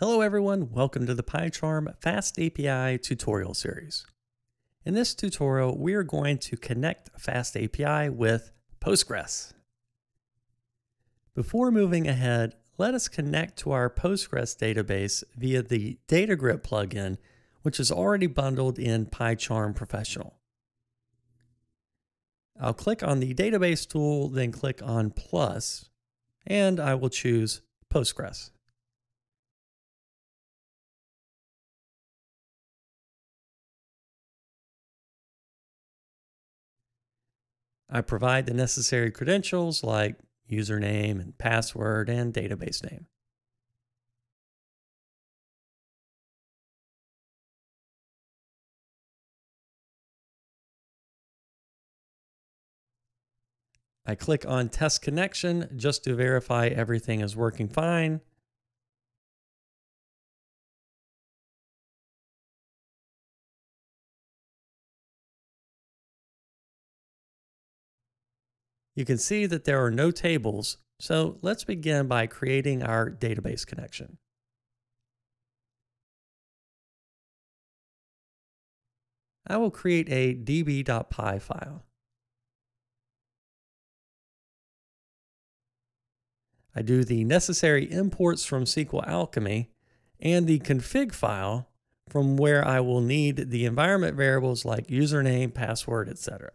Hello everyone, welcome to the PyCharm FastAPI tutorial series. In this tutorial, we are going to connect FastAPI with Postgres. Before moving ahead, let us connect to our Postgres database via the DataGrip plugin, which is already bundled in PyCharm Professional. I'll click on the database tool, then click on plus, and I will choose Postgres. I provide the necessary credentials like username and password and database name. I click on Test Connection just to verify everything is working fine. You can see that there are no tables, so let's begin by creating our database connection. I will create a db.py file. I do the necessary imports from SQLAlchemy and the config file from where I will need the environment variables like username, password, etc.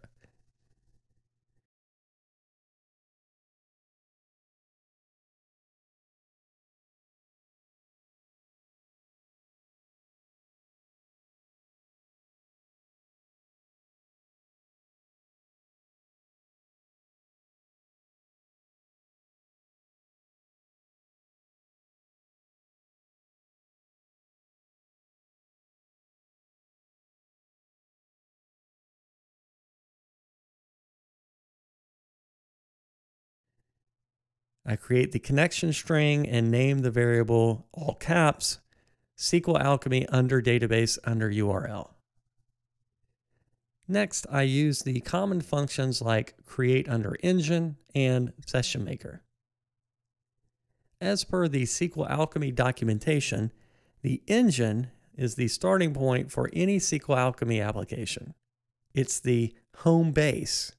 I create the connection string and name the variable, all caps, SQLAlchemy under database under URL. Next, I use the common functions like create under engine and SessionMaker. As per the SQLAlchemy documentation, the engine is the starting point for any SQLAlchemy application. It's the home base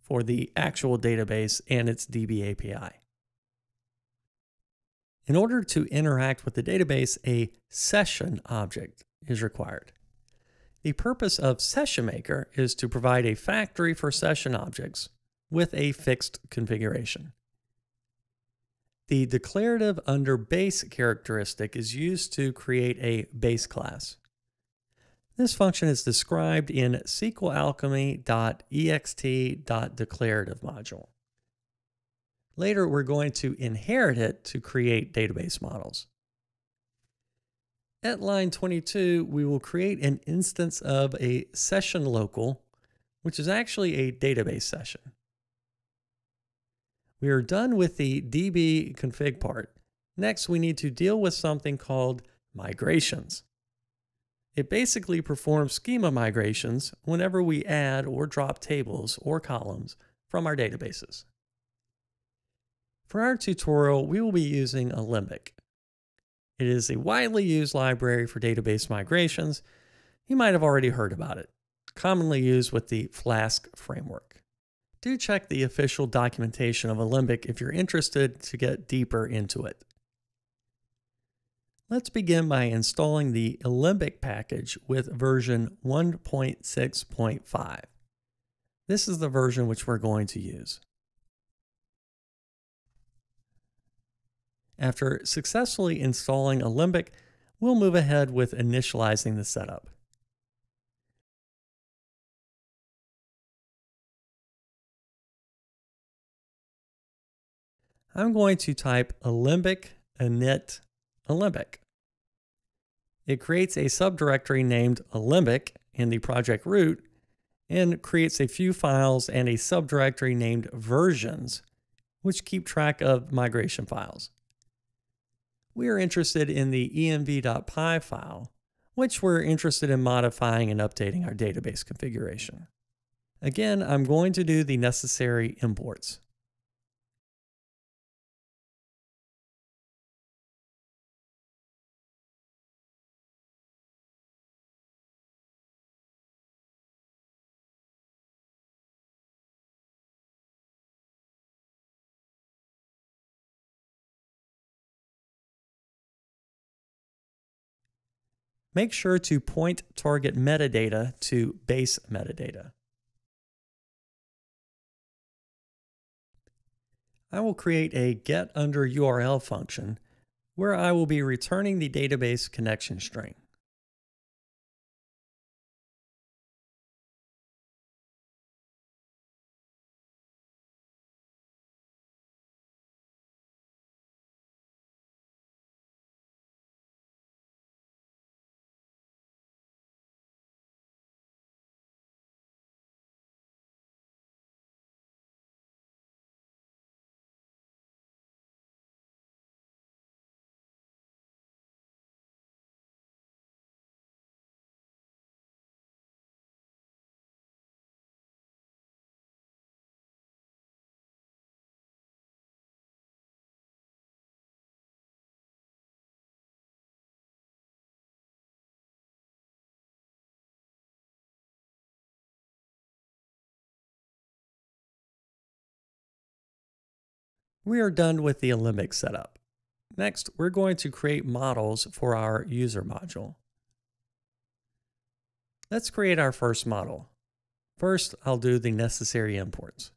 for the actual database and its DB API. In order to interact with the database, a session object is required. The purpose of SessionMaker is to provide a factory for session objects with a fixed configuration. The declarative under base characteristic is used to create a base class. This function is described in SQLAlchemy.ext.declarative module. Later, we're going to inherit it to create database models. At line 22, we will create an instance of a session local, which is actually a database session. We are done with the DB config part. Next, we need to deal with something called migrations. It basically performs schema migrations whenever we add or drop tables or columns from our databases. For our tutorial, we will be using Alembic. It is a widely used library for database migrations. You might have already heard about it, commonly used with the Flask framework. Do check the official documentation of Alembic if you're interested to get deeper into it. Let's begin by installing the Alembic package with version 1.6.5. This is the version which we're going to use. After successfully installing Alembic, we'll move ahead with initializing the setup. I'm going to type Alembic init Alembic. It creates a subdirectory named Alembic in the project root and creates a few files and a subdirectory named versions, which keep track of migration files. We are interested in the env.py file, which we're interested in modifying and updating our database configuration. Again, I'm going to do the necessary imports. Make sure to point target metadata to base metadata. I will create a getUnderURL function where I will be returning the database connection string. We are done with the Alembic setup. Next, we're going to create models for our user module. Let's create our first model. First, I'll do the necessary imports.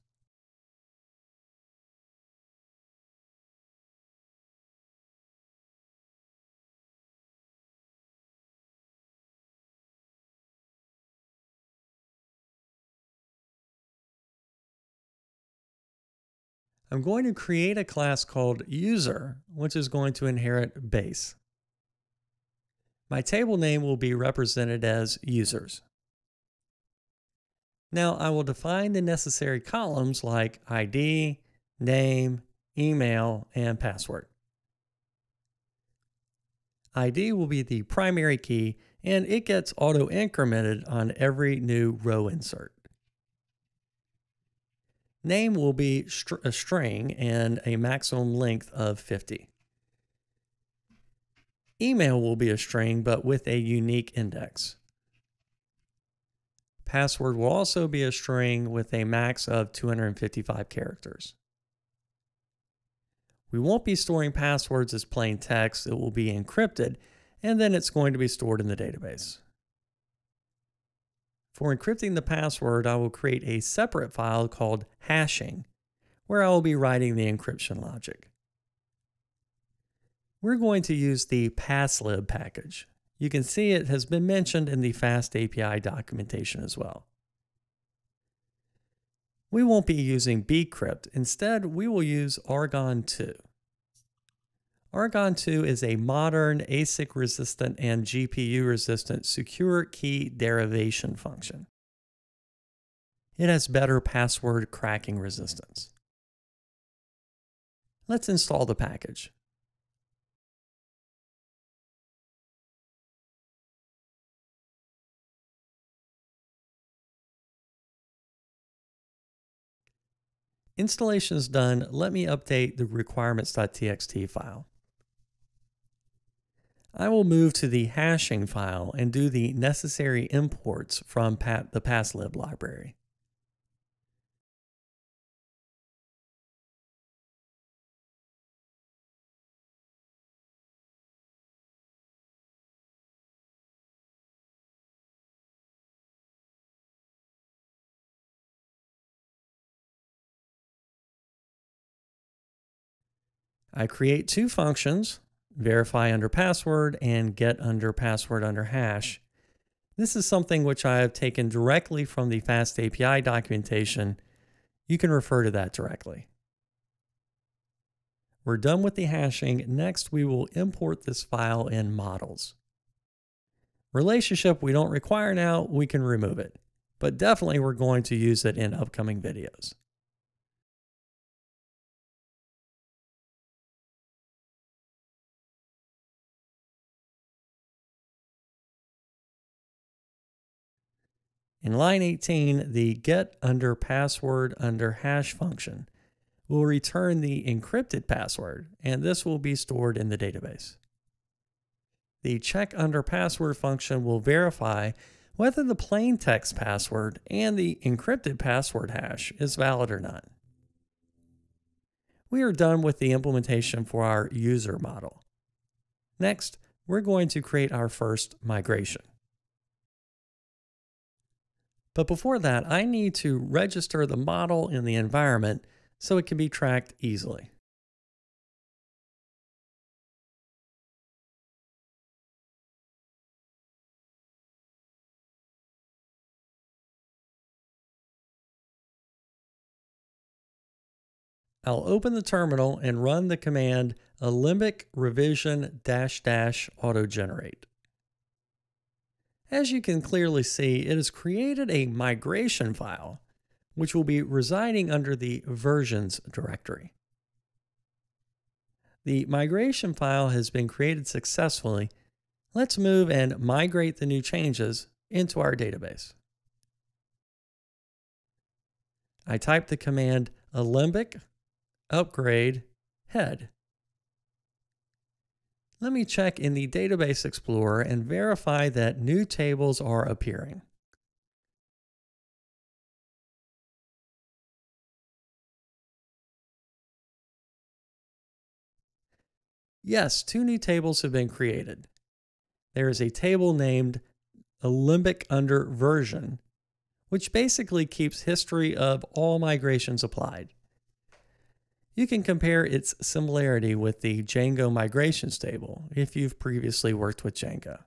I'm going to create a class called user, which is going to inherit base. My table name will be represented as users. Now I will define the necessary columns like ID, name, email, and password. ID will be the primary key, and it gets auto-incremented on every new row insert. Name will be a string and a maximum length of 50. Email will be a string, but with a unique index. Password will also be a string with a max of 255 characters. We won't be storing passwords as plain text. It will be encrypted, and then it's going to be stored in the database. For encrypting the password, I will create a separate file called hashing, where I will be writing the encryption logic. We're going to use the Passlib package. You can see it has been mentioned in the FastAPI documentation as well. We won't be using bcrypt. Instead, we will use Argon2. Argon2 is a modern ASIC-resistant and GPU-resistant secure key derivation function. It has better password cracking resistance. Let's install the package. Installation is done. Let me update the requirements.txt file. I will move to the hashing file and do the necessary imports from the Passlib library. I create two functions, verify under password and get under password under hash. This is something which I have taken directly from the FastAPI documentation. You can refer to that directly. We're done with the hashing. Next, we will import this file in models. Relationship we don't require now, we can remove it, but definitely we're going to use it in upcoming videos. In line 18, the get under password under hash function will return the encrypted password, and this will be stored in the database. The check under password function will verify whether the plain text password and the encrypted password hash is valid or not. We are done with the implementation for our user model. Next, we're going to create our first migration. But before that, I need to register the model in the environment so it can be tracked easily. I'll open the terminal and run the command Alembic revision -- autogenerate. As you can clearly see, it has created a migration file, which will be residing under the versions directory. The migration file has been created successfully. Let's move and migrate the new changes into our database. I type the command Alembic upgrade head. Let me check in the Database Explorer and verify that new tables are appearing. Yes, two new tables have been created. There is a table named Alembic under version, which basically keeps history of all migrations applied. You can compare its similarity with the Django migrations table if you've previously worked with Django.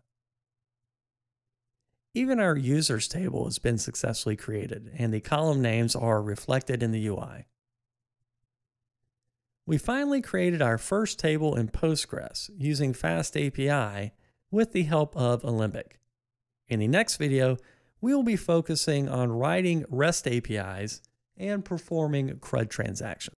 Even our users table has been successfully created, and the column names are reflected in the UI. We finally created our first table in Postgres using FastAPI with the help of Alembic. In the next video, we will be focusing on writing REST APIs and performing CRUD transactions.